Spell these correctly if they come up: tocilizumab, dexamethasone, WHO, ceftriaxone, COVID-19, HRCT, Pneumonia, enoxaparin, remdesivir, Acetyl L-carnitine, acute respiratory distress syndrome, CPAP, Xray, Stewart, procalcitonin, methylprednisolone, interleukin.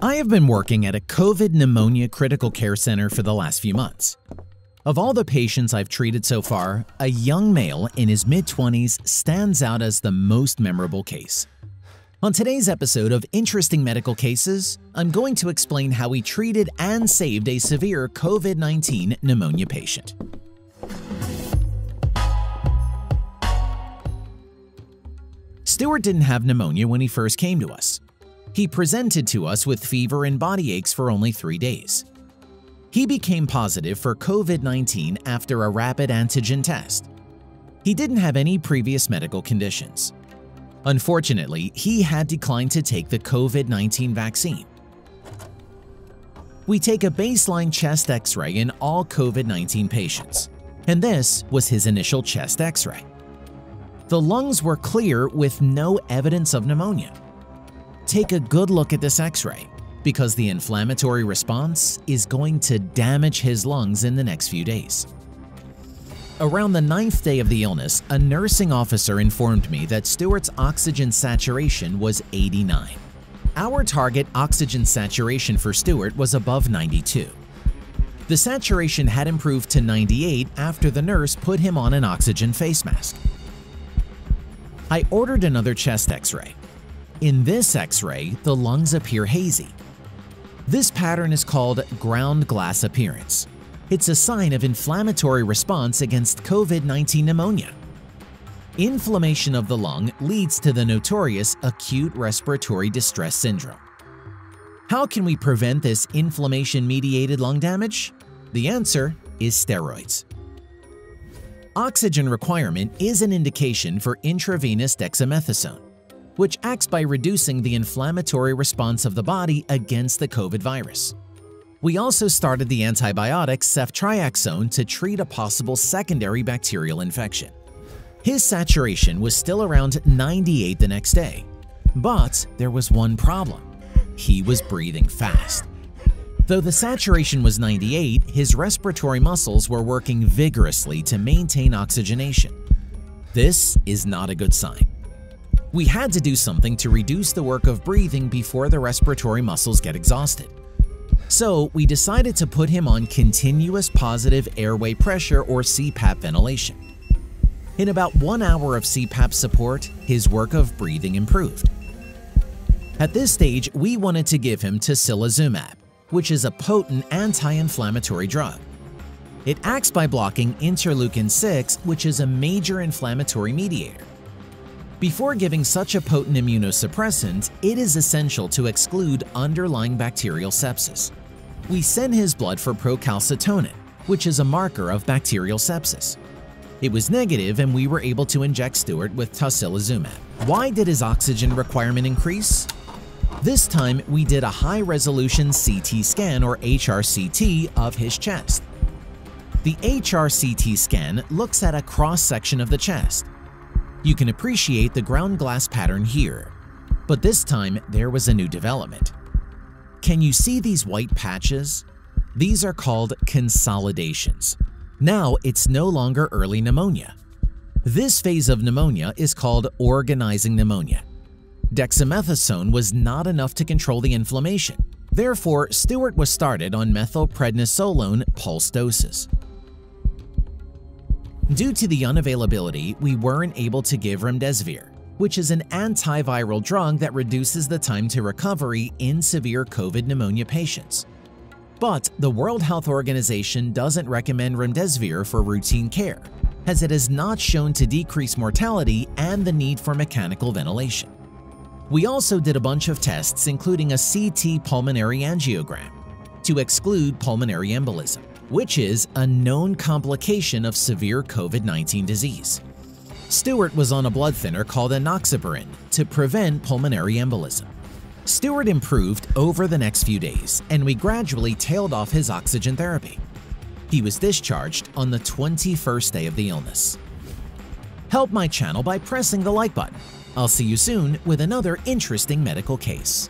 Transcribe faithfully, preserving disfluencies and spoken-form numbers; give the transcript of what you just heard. I have been working at a COVID pneumonia critical care center for the last few months. Of all the patients I've treated so far, a young male in his mid-twenties stands out as the most memorable case. On today's episode of Interesting Medical Cases, I'm going to explain how we treated and saved a severe COVID nineteen pneumonia patient. Stewart didn't have pneumonia when he first came to us. He presented to us with fever and body aches for only three days. He became positive for COVID nineteen after a rapid antigen test. He didn't have any previous medical conditions. Unfortunately, he had declined to take the COVID nineteen vaccine. We take a baseline chest x-ray in all COVID nineteen patients, and this was his initial chest x-ray. The lungs were clear with no evidence of pneumonia. Take a good look at this x-ray, because the inflammatory response is going to damage his lungs in the next few days. Around the ninth day of the illness, a nursing officer informed me that Stewart's oxygen saturation was eighty-nine. Our target oxygen saturation for Stewart was above ninety-two. The saturation had improved to ninety-eight after the nurse put him on an oxygen face mask. I ordered another chest x-ray. In this x-ray, the lungs appear hazy. This pattern is called ground glass appearance. It's a sign of inflammatory response against COVID nineteen pneumonia. Inflammation of the lung leads to the notorious acute respiratory distress syndrome. How can we prevent this inflammation-mediated lung damage? The answer is steroids. Oxygen requirement is an indication for intravenous dexamethasone, which acts by reducing the inflammatory response of the body against the COVID virus. We also started the antibiotic ceftriaxone to treat a possible secondary bacterial infection. His saturation was still around ninety-eight the next day, but there was one problem. He was breathing fast. Though the saturation was ninety-eight, his respiratory muscles were working vigorously to maintain oxygenation. This is not a good sign. We had to do something to reduce the work of breathing before the respiratory muscles get exhausted. So we decided to put him on continuous positive airway pressure or C PAP ventilation. In about one hour of C PAP support, his work of breathing improved. At this stage, we wanted to give him tocilizumab, which is a potent anti-inflammatory drug. It acts by blocking interleukin six, which is a major inflammatory mediator. Before giving such a potent immunosuppressant, it is essential to exclude underlying bacterial sepsis. We sent his blood for procalcitonin, which is a marker of bacterial sepsis. It was negative and we were able to inject Stewart with tocilizumab. Why did his oxygen requirement increase? This time, we did a high-resolution C T scan or H R C T of his chest. The H R C T scan looks at a cross-section of the chest. You can appreciate the ground glass pattern here, but this time there was a new development. Can you see these white patches? These are called consolidations. Now it's no longer early pneumonia. This phase of pneumonia is called organizing pneumonia. Dexamethasone was not enough to control the inflammation. Therefore, Stewart was started on methylprednisolone pulse doses. Due to the unavailability, we weren't able to give remdesivir, which is an antiviral drug that reduces the time to recovery in severe COVID pneumonia patients. But the World Health Organization doesn't recommend remdesivir for routine care, as it is not shown to decrease mortality and the need for mechanical ventilation. We also did a bunch of tests, including a C T pulmonary angiogram, to exclude pulmonary embolism, which is a known complication of severe COVID nineteen disease. Stewart was on a blood thinner called enoxaparin to prevent pulmonary embolism. Stewart improved over the next few days, and we gradually tailed off his oxygen therapy. He was discharged on the twenty-first day of the illness. Help my channel by pressing the like button. I'll see you soon with another interesting medical case.